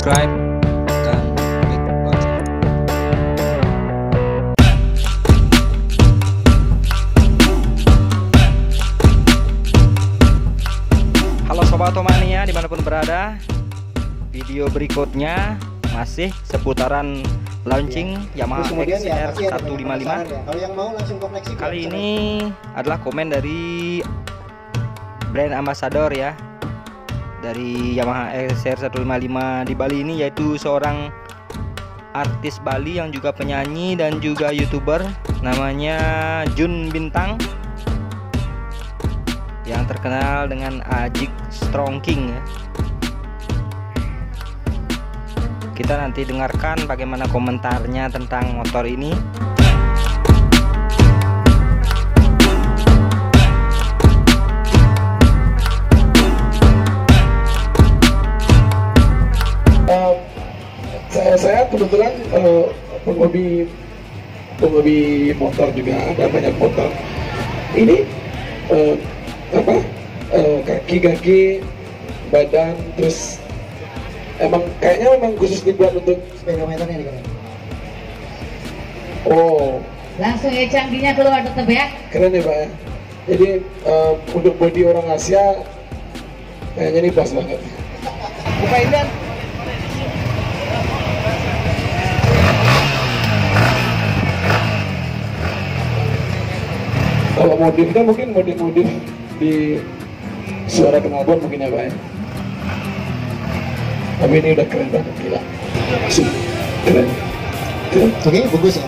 subscribe dan klik lonceng. Halo sobat otomania dimanapun berada, video berikutnya masih seputaran launching Yamaha XSR 155. Kali ini adalah komen dari brand ambassador ya dari Yamaha XSR 155 di Bali ini, yaitu seorang artis Bali yang juga penyanyi dan juga youtuber, namanya Jun Bintang yang terkenal dengan Ajik Strong King ya. Kita nanti dengarkan bagaimana komentarnya tentang motor ini. Saya kebetulan penghobi motor juga, ada banyak motor. Ini kaki-kaki, badan, terus emang kayaknya memang khusus dibuat untuk speedometernya nih kan. Oh. Langsung ya canggihnya keluar tetep ya. Keren ya Pak ya. Jadi untuk body orang Asia kayaknya ini pas banget. Bukain dan kalau modifnya mungkin modif di suara kenalpot mungkin ya Pak ya. Tapi ini udah keren banget, gila. Keren. Oke, bagus ya.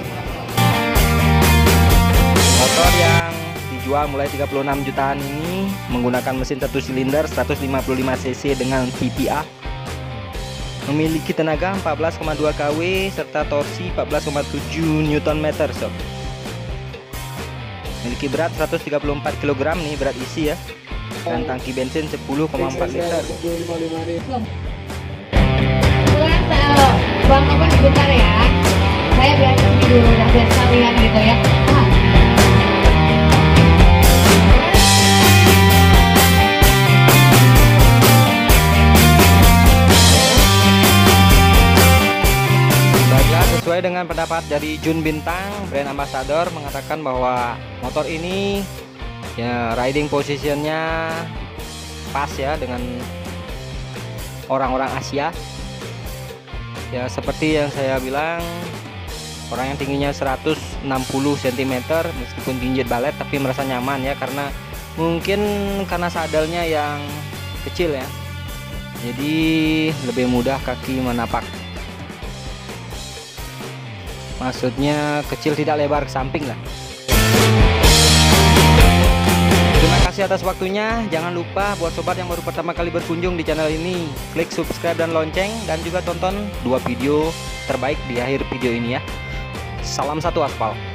Motor yang dijual mulai 36 jutaan ini menggunakan mesin 1 silinder 155 cc dengan VVA. Memiliki tenaga 14,2 kW serta torsi 14,7 Nm sob. Memiliki berat 134 kg nih berat isi ya. Dan tangki bensin 10,4 liter. Bang Topan sebentar ya, saya biar pergi dulu, udah biar sekalian gitu ya. Baiklah, sesuai dengan pendapat dari Jun Bintang, brand ambassador mengatakan bahwa motor ini ya riding positionnya pas ya dengan orang-orang Asia. Ya seperti yang saya bilang, orang yang tingginya 160 cm meskipun tinggi balet tapi merasa nyaman ya, karena mungkin karena sadelnya yang kecil ya, jadi lebih mudah kaki menapak, maksudnya kecil tidak lebar ke samping lah. Terima kasih atas waktunya. Jangan lupa buat sobat yang baru pertama kali berkunjung di channel ini, klik subscribe dan lonceng, dan juga tonton dua video terbaik di akhir video ini ya. Salam satu aspal.